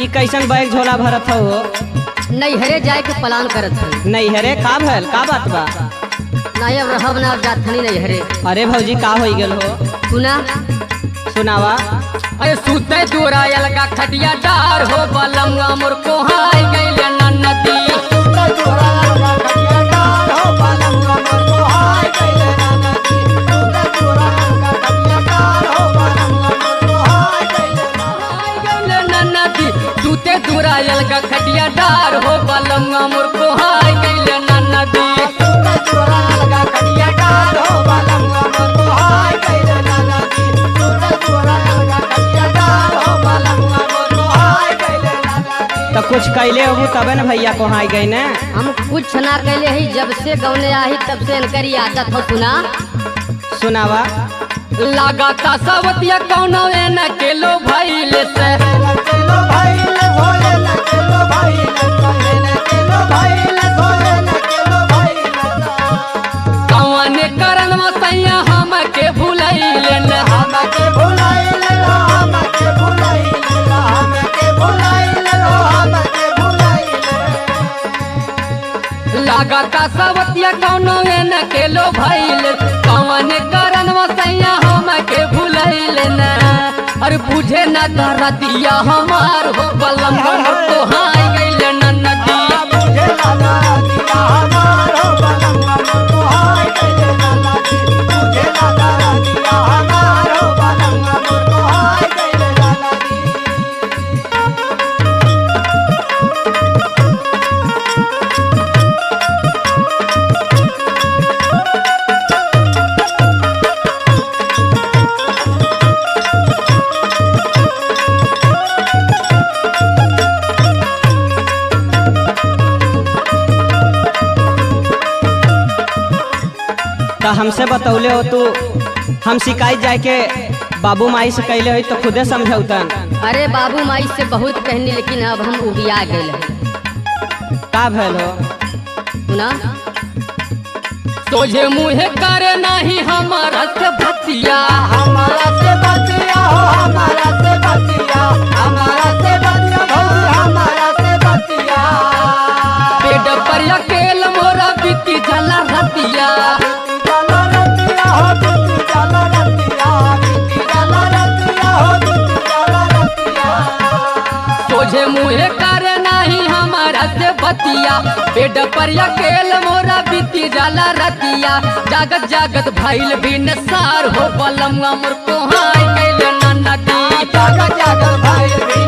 ई कैसन बैग झोला भरत हो? नैहरे जाए के प्लान करत है। नैहरे का भल का बात बा? नहीं अब रहब ना, अब जाथनी नैहरे। अरे भौजी का हो गेल हो? सुना सुनावा। अरे सुते तोरा अलगा खटिया डार हो बलमुआ मोर कोहाई गइल नन्नती। सुते तोरा अलगा खटिया डार हो बलमुआ मोर कोहाई गइल नन्नती। सुते तोरा अलगा खटिया डार हो बलमुआ मोर कोहाई गइल नन्नती। सुते तोरा अलगा खटिया डार हो बलमुआ मोर कोहाई गइल नन्नती। सुते तोरा अलगा खटिया डार हो बलमुआ मोर कोहाई गइल नन्नती। सुते तोरा अलगा खटिया डार हो बलमुआ मोर कोहाई गइल नन्नती। तो कुछ कहले हो तबे न भैया कोहाई गई ना। हम कुछ ना कहले ही, जब से गौने आई तब से इनकरी आदत हो। सुना सुनावा। लगाता सवतिया कौनो एना के लो भइले से लगाता सवतिया कौनो एना के लो भइले कौन करन वसैया हम के भुलैले ना। और बुझे ना करतिया हमार हो बलमुआ मोर कोहाई गइल नन्नती। बुझे ना करतिया हमार हो बलमुआ मोर कोहाई गइल नन्नती। बुझे ना करतिया हमार हो बलमुआ मोर कोहाई गइल नन्नती। हमसे बतौले हो तू, हम शिकायत जाए के बाबू माई से कहले हो तो खुदे समझौतन। अरे बाबू माई से बहुत कहनी, लेकिन अब हम उबिया गए। का भल हो? सुना तुझे मुहे करे नहीं हमारा से बतिया। हमारा से बतिया हो, हमारा से बतिया, हमारा से बतिया भौजी, हमारा से बतिया। पेट पर अकेल मोरा बीती जला रतिया। तुझे मुहे करे नहीं हमारा से बतिया। पेट पर अकेल मोरा बीती जाला रतिया। जागत जागत भइल बिनसार हो बलमुआ मोर कोहाई गइल नन्नती। जागत जागत भइल